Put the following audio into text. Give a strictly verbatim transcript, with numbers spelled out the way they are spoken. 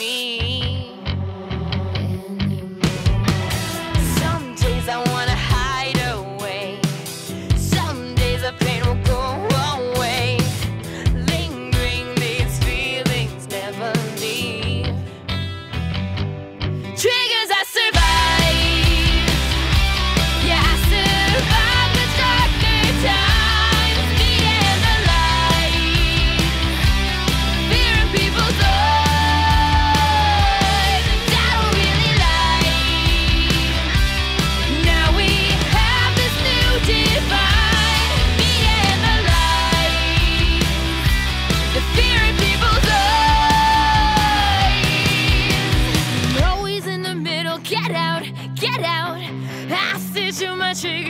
me anymore. Some days I wanna hide away. Some days the pain will go away. Lingering, these feelings never leave. Triggers, I survive. Yeah, I survive the darker times. Get out, get out, I sit to my trigger.